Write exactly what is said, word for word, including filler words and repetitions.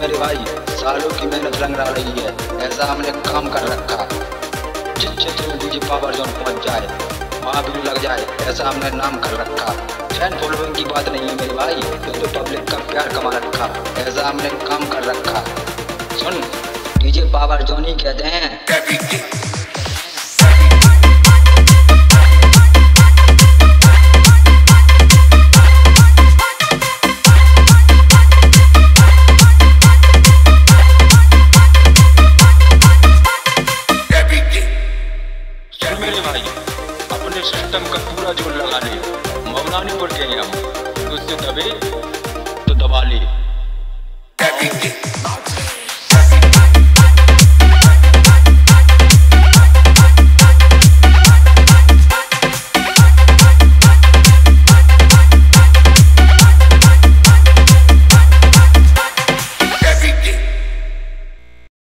मेरे भाई, सालों की मेहनत रंग ला रही है। ऐसा हमने काम कर रखा, जिस क्षेत्र में डीजे पावर जोन पहुंच जाए वहाँ भी लग जाए, ऐसा हमने नाम कर रखा। फैन फॉलोइंग की बात नहीं है मेरे भाई, तो पब्लिक का प्यार कमा रखा, ऐसा हमने काम कर रखा। सुन, डीजे पावर जोन ही कहते हैं। अपने सिस्टम का पूरा जोर लगा ले, मौलानीपुर के हैं हम, उससे दबे तो दबा ले।